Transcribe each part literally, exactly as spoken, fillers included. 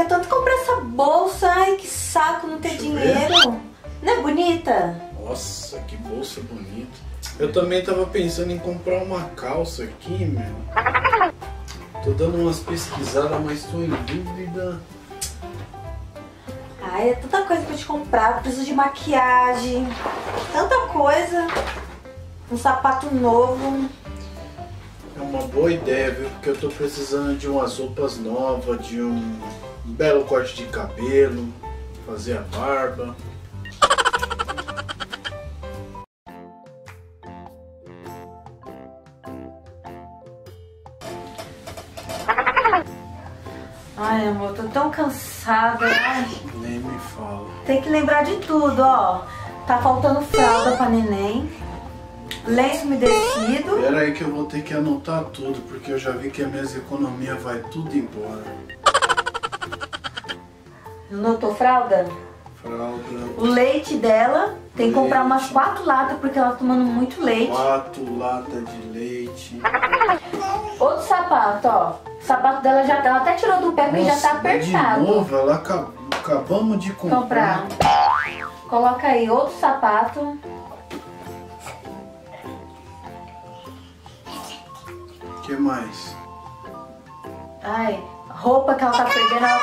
queria tanto comprar essa bolsa. Ai, que saco não ter dinheiro. Não é bonita? Nossa, que bolsa bonita. Eu também tava pensando em comprar uma calça aqui, meu. Tô dando umas pesquisadas, mas tô em dúvida. Ai, é tanta coisa pra te comprar. Eu preciso de maquiagem. Tanta coisa. Um sapato novo. É uma boa ideia, viu? Porque eu tô precisando de umas roupas novas, de um belo corte de cabelo, fazer a barba. Ai, amor, tô tão cansada. Ai. Nem me fala. Tem que lembrar de tudo, ó. Tá faltando fralda pra neném, lenço umedecido. Pera aí que eu vou ter que anotar tudo, porque eu já vi que as minhas economias vai tudo embora. Anotou fralda? Fralda. O leite dela, tem leite. Que comprar umas quatro latas, porque ela tá tomando muito leite. Quatro latas de leite. Outro sapato, ó. O sapato dela já tá, ela até tirou do pé porque já tá apertado. De novo, ela acab... acabamos de comprar. comprar. Coloca aí outro sapato. O que mais? Ai, roupa que ela tá perdendo. Ela,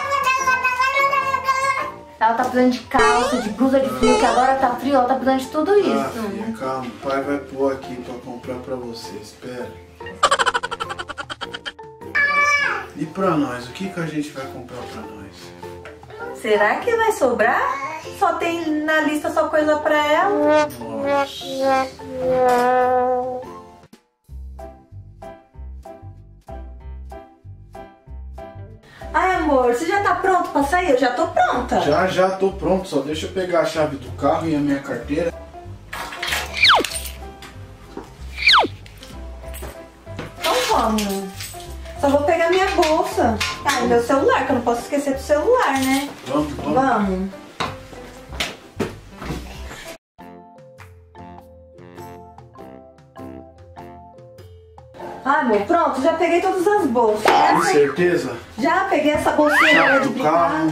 ela tá precisando de calça, de blusa de frio, que agora tá frio, ela tá precisando de tudo isso. Ah, filha, calma, o pai vai pôr aqui pra comprar pra você, espera. E pra nós, o que, que a gente vai comprar pra nós? Será que vai sobrar? Só tem na lista só coisa pra ela. Nossa. Ai, amor, você já tá pronto pra sair? Eu já tô pronta. Já, já tô pronto. Só deixa eu pegar a chave do carro e a minha carteira. Então vamos. Só vou pegar minha bolsa. Ah, e meu celular, que eu não posso esquecer do celular, né? Vamos, vamos. Vamos. Ah, meu, pronto, já peguei todas as bolsas. Com certeza? Já peguei essa bolsinha dela de brincar.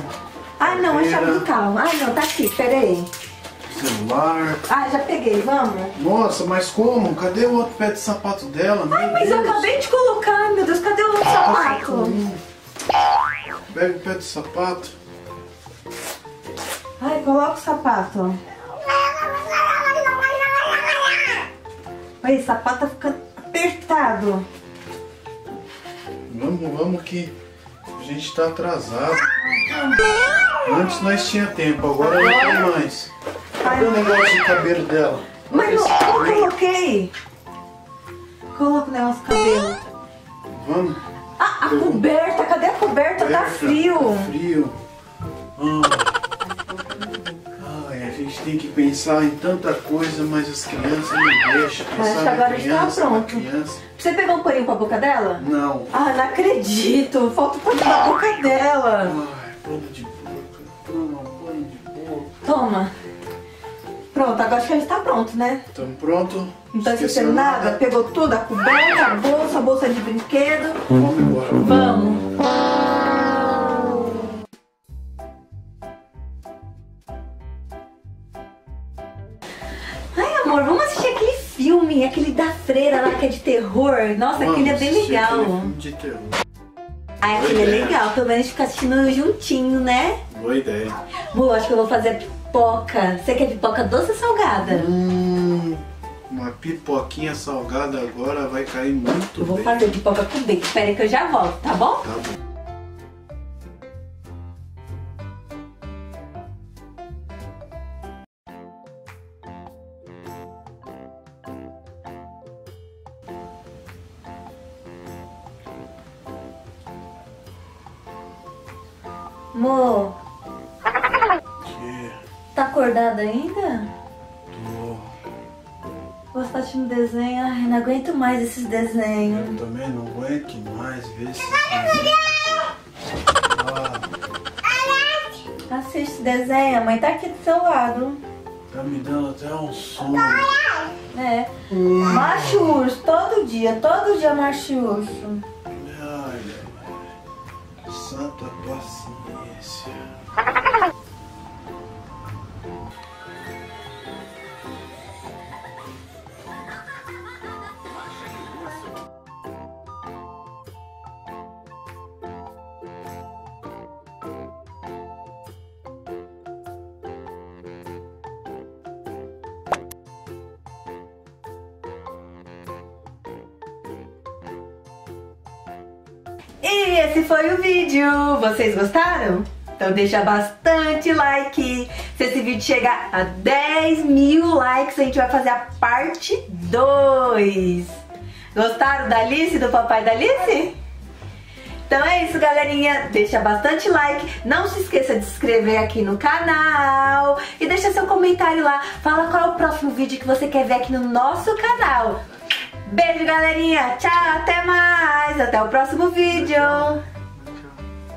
Ah, não, é chave do carro. Ah, não, tá aqui, peraí. Celular. Ah, já peguei, vamos. Nossa, mas como? Cadê o outro pé de sapato dela? Ai, meu mas Deus. Eu acabei de colocar, meu Deus, cadê o outro sapato? Pega o pé de sapato. Ai, coloca o sapato. Olha, o sapato tá ficando apertado. Vamos, vamos que a gente tá atrasado. Antes nós tinha tempo, agora não tem mais. Cadê o negócio de cabelo dela? Mas não, eu coloquei. Coloca o negócio de cabelo. Vamos. Ah, a eu coberta. Vou... Cadê a coberta? Coberta? Tá frio. Tá frio. Ah. Ai, a gente tem que pensar em tanta coisa, mas as crianças não deixam pensar. Mas agora a gente tá pronto. Você pegou um paninho pra boca dela? Não. Ah, não acredito. Falta o paninho pra boca dela. Ai, pano de boca. Toma, pano de boca. Toma. Pronto, agora acho que a gente tá pronto, né? Estamos pronto. Não tá esquecendo nada? nada? Pegou tudo, a coberta, a bolsa, a bolsa de brinquedo. Vamos embora. Vamos. Ai, amor, vamos assistir aquele filme, aquele da freira lá que é de terror. Nossa, vamos, aquele é bem legal. Filme de terror. Ai, aquele é legal, pelo menos a gente fica assistindo juntinho, né? Boa ideia. Boa, acho que eu vou fazer... Pipoca. Você quer pipoca doce ou salgada? Hum, uma pipoquinha salgada agora vai cair muito bem. Vou fazer pipoca com bacon. Espera aí que eu já volto, tá bom? Tá bom. Amor. Tá acordada ainda? Tô. Você tá assistindo desenho? Ai, não aguento mais esses desenhos. Eu também não aguento mais ver esses desenhos. Ah. Assiste desenho, a mãe tá aqui do seu lado. Tá me dando até um sono. É. Hum. Macho urso, todo dia, todo dia macho urso. Ai, ai, santa paciência. esse foi o vídeo. Vocês gostaram? Então deixa bastante like. Se esse vídeo chegar a dez mil likes, a gente vai fazer a parte dois. Gostaram da Alice, do papai da Alice? Então é isso, galerinha. Deixa bastante like. Não se esqueça de se inscrever aqui no canal. E deixa seu comentário lá. Fala qual é o próximo vídeo que você quer ver aqui no nosso canal. Beijo, galerinha. Tchau, até mais. Até o próximo vídeo.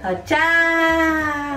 Tchau, tchau.